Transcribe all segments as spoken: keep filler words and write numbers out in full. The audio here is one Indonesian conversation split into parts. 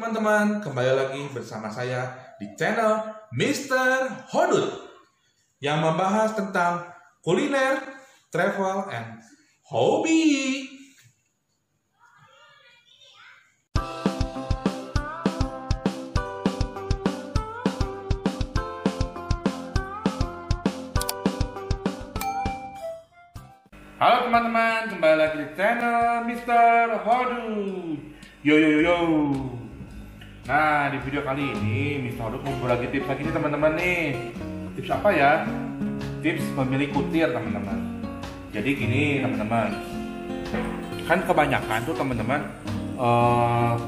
teman-teman, kembali lagi bersama saya di channel mister Hoduts yang membahas tentang kuliner, travel, and hobi. Halo teman-teman, kembali lagi di channel mister Hoduts. Yo yo yo yo. Nah, di video kali ini mister Hoduts mau berbagi tips lagi nih teman-teman nih. Tips apa ya? Tips memilih kutir teman-teman. Jadi gini teman-teman, kan kebanyakan tuh teman-teman uh,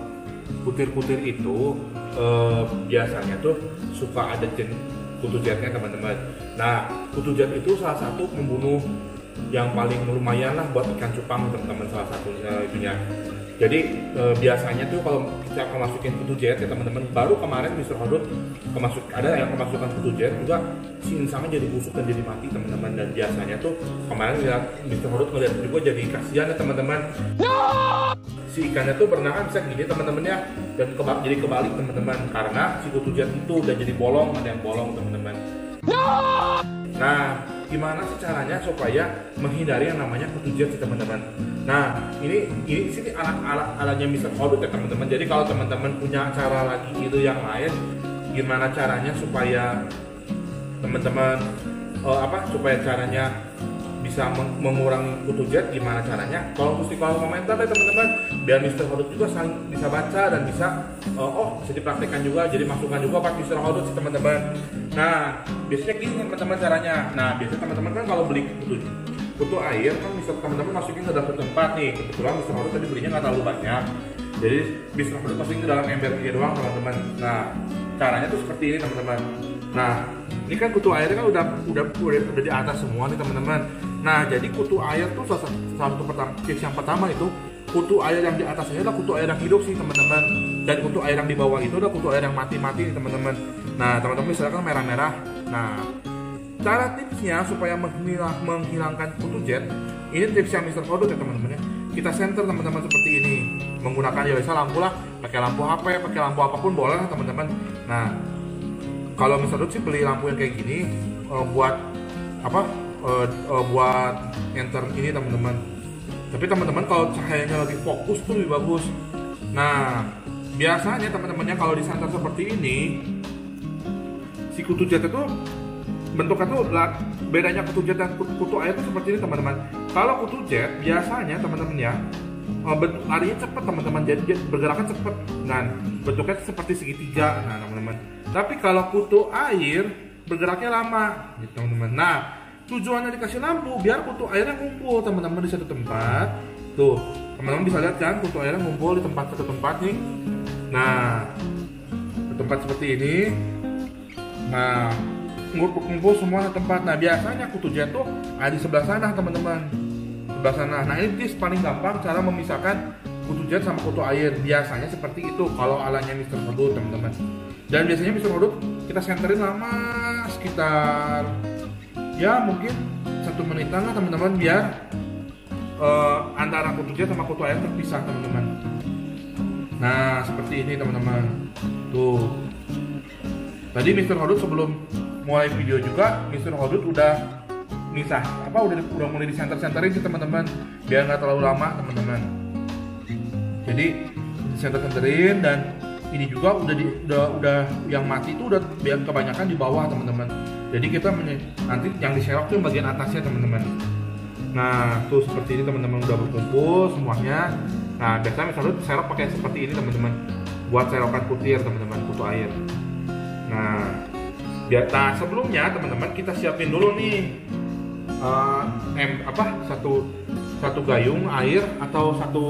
kutir-kutir itu uh, biasanya tuh suka ada jen kutu jetnya teman-teman. Nah, kutu jet itu salah satu pembunuh yang paling lumayan lah buat ikan cupang teman-teman, salah satunya itunya. Jadi e, biasanya tuh kalau kita kemasukin kutu jet ya teman-teman, baru kemarin mister Hoduts kemasuk ada yang kemasukan kutu jet juga, si insangnya jadi busuk dan jadi mati teman-teman. Dan biasanya tuh kemarin lihat mister Hoduts ngeliat juga, jadi kasihan ya teman-teman, si ikannya tuh berenang bisa gini teman-temannya dan kebab jadi kebalik teman-teman karena si kutu jet itu udah jadi bolong, ada yang bolong teman-teman. Nah, gimana sih caranya supaya menghindari yang namanya kutu jet sih teman-teman? Nah, ini ini sini alat-alatnya mister Hoduts ya teman-teman. Jadi kalau teman-teman punya cara lagi itu yang lain, gimana caranya supaya teman-teman eh, apa supaya caranya bisa mengurangi kutu jet, gimana caranya? Kalau mesti kalau komentar ya teman-teman, biar mister Hoduts juga saling bisa baca dan bisa eh, oh bisa dipraktekkan juga, jadi masukan juga buat mister Hoduts sih teman-teman. Nah, biasanya gini teman-teman caranya. Nah, biasanya teman-teman kan kalau beli kutu, kutu air kan bisa teman-teman masukin ke dalam tempat nih. Kebetulan mister Hoduts tadi belinya nggak terlalu banyak, jadi mister Hoduts masukin ke dalam ember air doang teman-teman. Nah, caranya tuh seperti ini teman-teman. Nah, ini kan kutu airnya kan udah udah udah, udah di atas semua nih teman-teman. Nah, jadi kutu air tuh salah satu pertama tips yang pertama itu kutu air yang di atasnya adalah kutu air yang hidup sih teman-teman, dan kutu air yang di bawah itu adalah kutu air yang mati-mati teman-teman. Nah, teman-teman silakan merah-merah. Nah, cara tipsnya supaya menghilangkan kutu jet, ini tips yang mister Hoduts ya teman-teman ya. Kita senter teman-teman seperti ini menggunakan ya biasa lampu lah, pakai lampu H P, pakai lampu apapun boleh lah teman-teman. Nah, kalau mister Hoduts sih beli lampu yang kayak gini uh, buat apa? Uh, uh, buat enter ini teman-teman. Tapi teman-teman kalau cahayanya lebih fokus tuh lebih bagus. Nah, biasanya teman-temannya kalau disantar seperti ini, si kutu jet itu bentuknya tuh bedanya kutu jet dan kutu air itu seperti ini teman-teman. Kalau kutu jet biasanya teman-teman ya bentuk larinya cepat teman-teman, jadi bergeraknya cepat dan bentuknya seperti segitiga. Nah teman-teman, tapi kalau kutu air bergeraknya lama gitu teman-teman. Nah, tujuannya dikasih lampu biar kutu airnya ngumpul teman-teman di satu tempat. Tuh teman-teman bisa lihat kan kutu airnya ngumpul di tempat satu tempat nih. Nah, di tempat seperti ini. Nah, ngumpul-ngumpul semua di tempat. Nah, biasanya kutu jet tuh ada di sebelah sana teman-teman, sebelah sana. Nah, ini paling gampang cara memisahkan kutu jet sama kutu air. Biasanya seperti itu kalau alanya mister Hoduts teman-teman. Dan biasanya mister Hoduts kita senterin lama sekitar ya mungkin satu menitan lah teman-teman, biar uh, antara kutu jet sama kutu air terpisah teman-teman. Nah, seperti ini teman-teman. Tuh, tadi mister Hoduts sebelum mulai video juga mister Hoduts udah misah apa udah udah mulai di center-centerin sih teman-teman, biar nggak terlalu lama teman-teman. Jadi di center-centerin, dan ini juga udah di, udah udah yang mati itu udah biar kebanyakan di bawah teman-teman. Jadi kita nanti yang diserok tuh bagian atasnya teman-teman. Nah, tuh seperti ini teman-teman udah berkumpul semuanya. Nah, biasanya misalnya serok pakai seperti ini teman-teman, buat serokan kutir teman-teman, kutu air. Nah, biar nah, sebelumnya teman-teman kita siapin dulu nih uh, em apa satu satu gayung air atau satu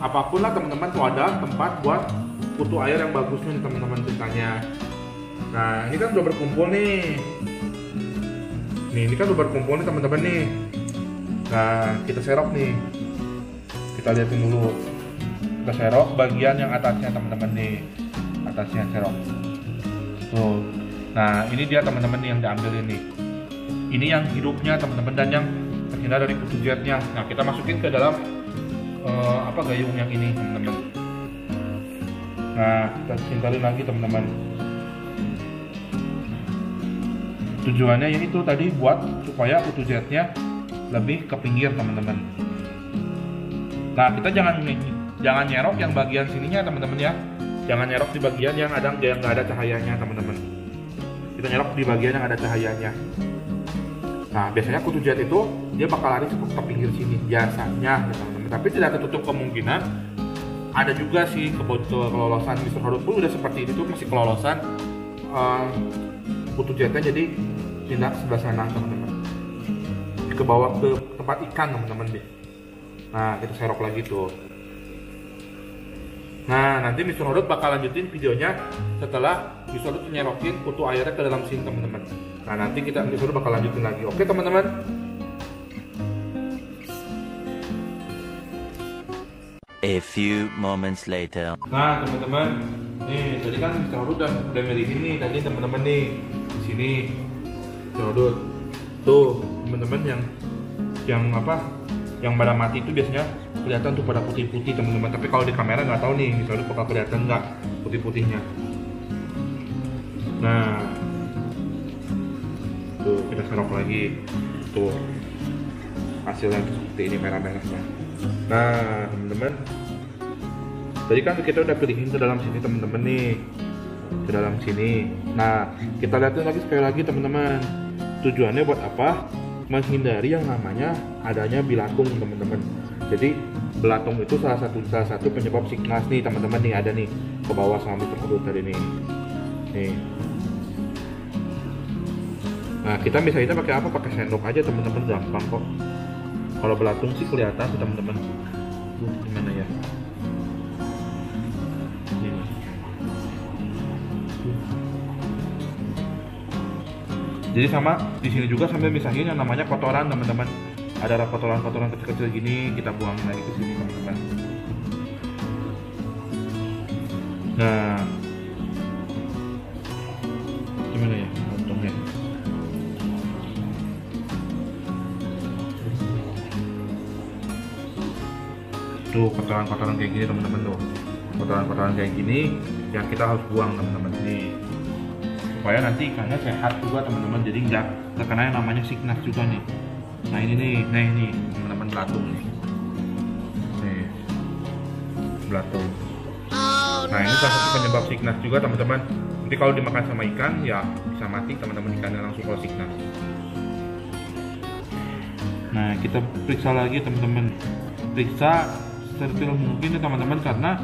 apapun lah teman-teman, tuh ada tempat buat kutu air yang bagus nih teman-teman ceritanya. Nah, ini kan udah berkumpul nih. Nih, ini kan udah berkumpul nih teman-teman nih. Nah, kita serok nih. Kita liatin dulu. Kita serok bagian yang atasnya teman-teman nih. Atasnya serok. Tuh. Nah, ini dia teman-teman nih yang diambil ini. Ini yang hidupnya teman-teman dan yang terhindar dari kutu jetnya. Nah, kita masukin ke dalam uh, apa gayung yang ini teman-teman. Nah, kita singkarin lagi teman-teman. Tujuannya yaitu tadi buat supaya kutu jetnya lebih ke pinggir teman-teman. Nah, kita jangan jangan nyerok yang bagian sininya teman-teman ya. Jangan nyerok di bagian yang ada yang nggak ada cahayanya teman-teman. Kita nyerok di bagian yang ada cahayanya. Nah, biasanya kutu jet itu dia bakal lari ke pinggir sini biasanya ya teman-teman. Tapi tidak tertutup kemungkinan ada juga sih kelolosan. Mister Hoduts pun udah seperti ini tuh masih kelolosan um, kutu jetnya, jadi pindah sebelah sana teman-teman, ke bawah ke tempat ikan teman-teman deh. Nah, kita serok lagi tuh. Nah, nanti Mister Hoduts bakal lanjutin videonya setelah Mister Hoduts nyerokin kutu airnya ke dalam sini teman-teman. Nah, nanti kita Mister Hoduts bakal lanjutin lagi. Oke teman-teman. A few moments later. Nah, teman-teman, nih tadi kan Mister Hoduts udah udah milih ini tadi teman-teman nih di sini. Mister Hoduts tuh teman-teman yang yang apa? Yang pada mati itu biasanya kelihatan tuh pada putih-putih teman-teman. Tapi kalau di kamera nggak tahu nih Mister Hoduts bakal kelihatan nggak putih-putihnya. Nah, tuh kita serok lagi tuh hasilnya seperti ini merah-merahnya. Nah teman-teman, tadi kan kita udah pilihin ke dalam sini teman-teman nih, ke dalam sini. Nah, kita lihatin lagi sekali lagi teman-teman. Tujuannya buat apa? Menghindari yang namanya adanya belatung teman-teman. Jadi belatung itu salah satu salah satu penyebab sickness nih teman-teman. Nih ada nih ke bawah sama Mister Hoduts tadi nih. Nih. Nah, kita misalnya pakai apa? Pakai sendok aja teman-teman, gampang kok. Kalau belatung sih kelihatan teman-teman. Uh, gimana ya? Ini. Uh. Jadi sama di sini juga sambil misahin yang namanya kotoran teman-teman. Ada kotoran-kotoran kecil-kecil gini kita buang lagi ke sini teman-teman. Nah, gimana ya? Untungnya. Tuh kotoran-kotoran kayak gini teman-teman, tuh kotoran-kotoran kayak gini yang kita harus buang teman-teman nih, supaya nanti ikannya sehat juga teman-teman, jadi nggak terkena yang namanya sickness juga nih. Nah ini nih, nah ini teman-teman belatung nih, nih belatung. Nah ini salah satu penyebab sickness juga teman-teman. Nanti kalau dimakan sama ikan ya bisa mati teman-teman, ikannya langsung kalau sickness. Nah, kita periksa lagi teman-teman, periksa steril mungkin ya teman-teman, karena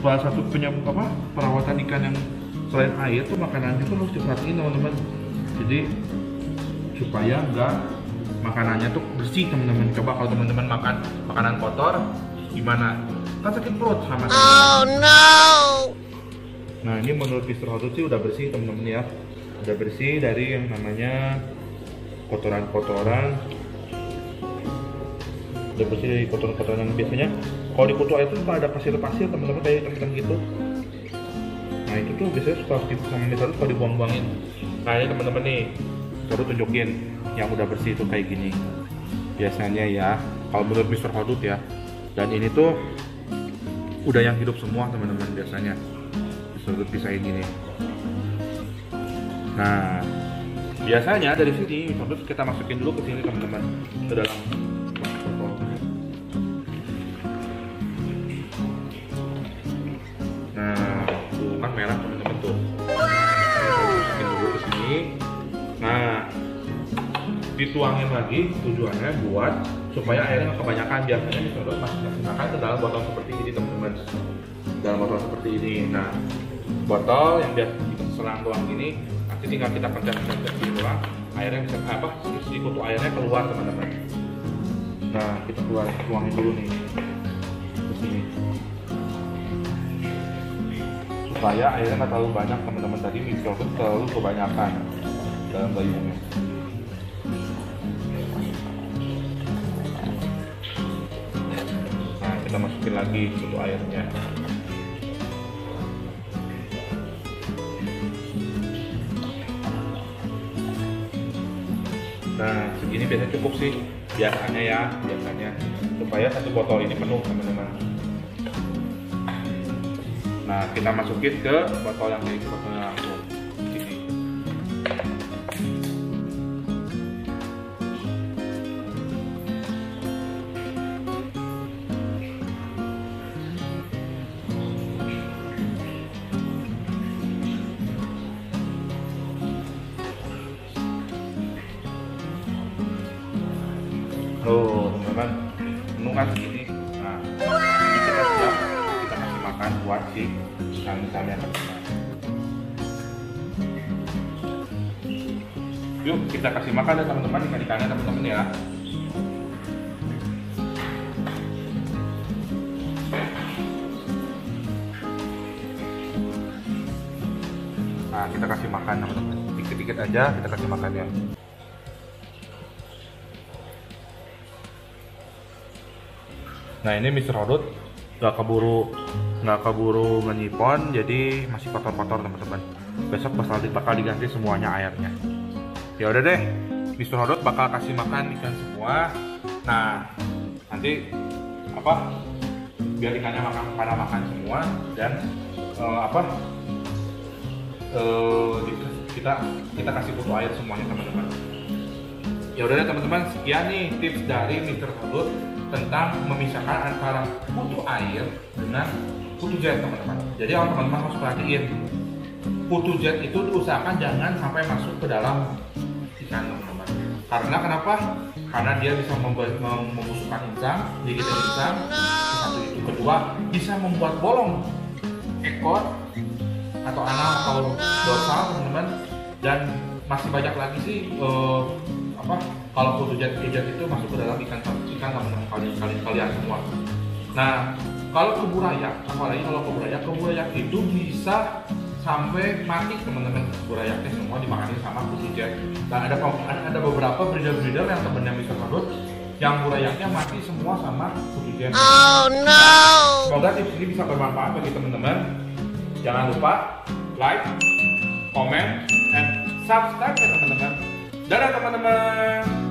salah satu penyebab apa perawatan ikan yang selain air tuh makanannya tuh harus diperhatiin teman-teman, jadi supaya enggak makanannya tuh bersih teman-teman. Coba kalau teman-teman makan makanan kotor gimana, kan sakit perut sama teman-teman. Oh no. Nah ini menurut Mister Hoduts sih udah bersih teman-teman ya, udah bersih dari yang namanya kotoran-kotoran, udah bersih dari kotoran-kotoran yang biasanya kalau di kutu air itu suka ada pasir-pasir teman-teman, kayak hitam-hitam gitu. Nah itu tuh biasanya suka sama Mister Hoduts kalau dibuang-buangin. Nah ini teman-teman nih, Mister Hoduts tunjukin yang udah bersih itu kayak gini biasanya ya kalau menurut Mister Hoduts ya. Dan ini tuh udah yang hidup semua teman-teman, biasanya Mister Hoduts pisahin gini. Nah biasanya dari sini Mister Hoduts kita masukin dulu ke sini teman-teman, ke dalam. Merah teman-teman tuh, masukin dulu ke sini. Nah, dituangin lagi, tujuannya buat supaya airnya nggak kebanyakan. Biasanya Mister Hoduts masukkan ke dalam botol seperti ini teman-teman, dalam botol seperti ini. Nah, botol yang biasa kita selang doang ini, nanti tinggal kita pencet-pencet di ulang, airnya bisa apa? Si kutu airnya keluar teman-teman. Nah, kita keluar tuangin dulu nih, ke sini. Supaya airnya nggak terlalu banyak teman-teman, tadi Mister Hoduts terlalu kebanyakan dalam dayungnya. Nah kita masukin lagi kutu airnya. Nah segini biasanya cukup sih biasanya ya, biasanya supaya satu botol ini penuh teman-teman. Nah, kita masukin ke botol yang ini, botol yang aku ini. Loh, teman-teman, nukas ini. Nah, ini kita siap, kita kasih makan buat si sami-sami yang terkenal. Yuk, kita kasih makan ya teman-teman, ikan-ikannya teman-teman ya. Nah, kita kasih makan teman-teman, dikit-dikit aja kita kasih makan ya. Nah, ini mister Hoduts nggak keburu nggak keburu menyipon, jadi masih kotor-kotor teman-teman. Besok pasti bakal diganti semuanya airnya. Ya udah deh, mister Hoduts bakal kasih makan ikan semua. Nah, nanti apa? Biar ikannya makan pada makan semua dan uh, apa? Uh, kita kita kasih butuh air semuanya teman-teman. Ya udah deh teman-teman, sekian nih tips dari mister Hoduts tentang memisahkan antara kutu air dengan kutu jet teman-teman. Jadi kalau teman-teman harus perhatiin, kutu jet itu usahakan jangan sampai masuk ke dalam ikan teman-teman. Karena kenapa? Karena dia bisa membusukkan insang, gigitan insang. Satu itu, kedua bisa membuat bolong ekor atau anal atau dorsal teman-teman. Dan masih banyak lagi sih uh, apa? Kalau kutu jet itu masuk ke dalam ikan ikan teman-teman kalian kalian semua. Nah, kalau keburu rayak, apalagi kalau keburu rayak, keburu rayak itu bisa sampai mati teman-teman. Keburu rayaknya semua dimakan sama kutu jet. Nah, ada ada beberapa breeder-breeder yang temennya mister Hoduts yang keburu rayaknya mati semua sama kutu jet. Oh no. Nah, semoga tips ini bisa bermanfaat bagi teman-teman. Jangan lupa like, comment, and subscribe ya teman-teman. Dadah teman-teman.